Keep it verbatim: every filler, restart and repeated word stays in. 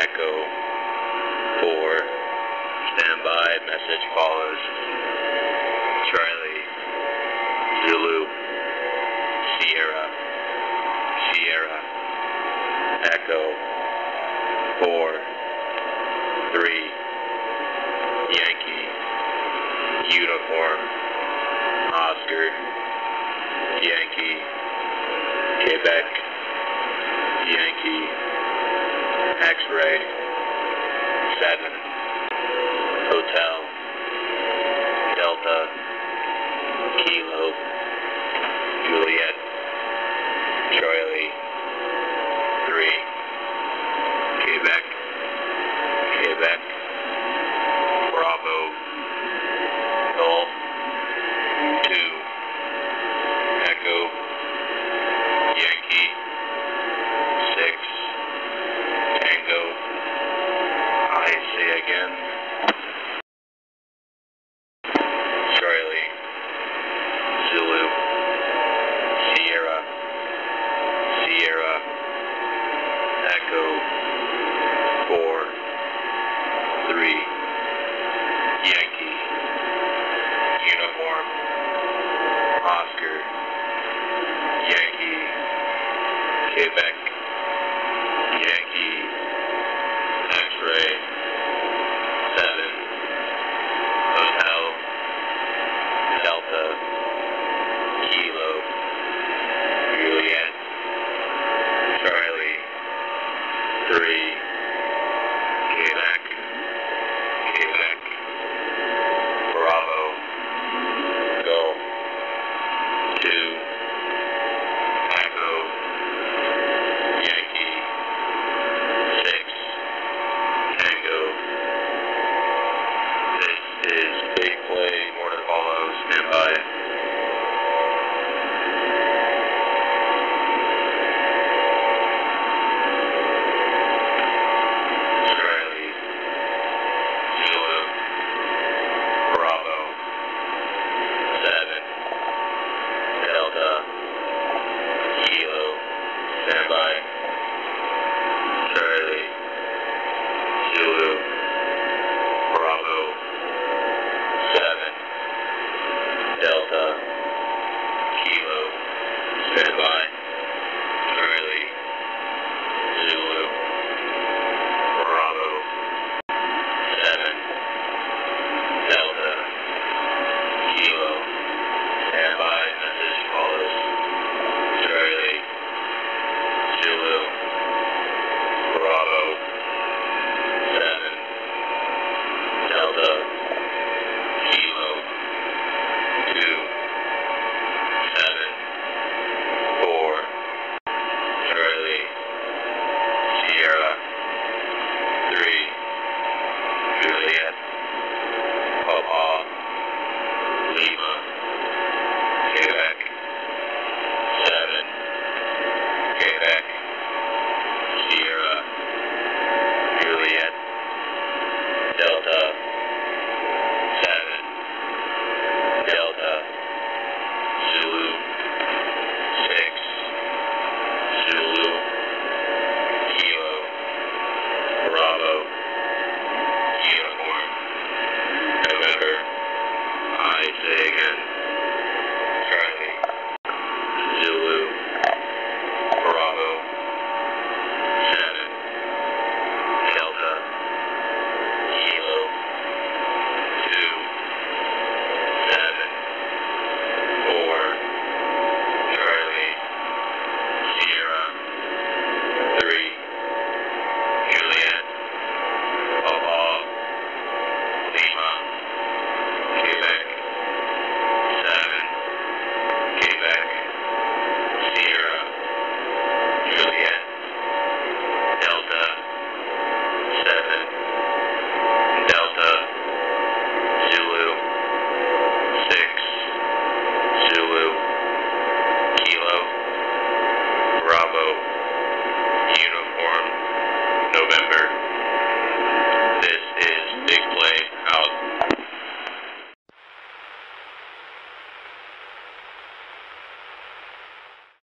Echo four, standby, message follows. Charlie, Zulu, Sierra, Sierra, Echo four, three, Yankee, Uniform, Oscar, Yankee, Quebec, Yankee, X-ray, seven, hotel, delta, kilo, Juliet, Charlie, three, Quebec, Quebec, Bravo, Golf, two, Echo, Yankee, again, Charlie, Zulu, Sierra, Sierra, Echo, four, three, Yankee, Uniform, Oscar, Yankee, Quebec, Yankee, X-ray, three.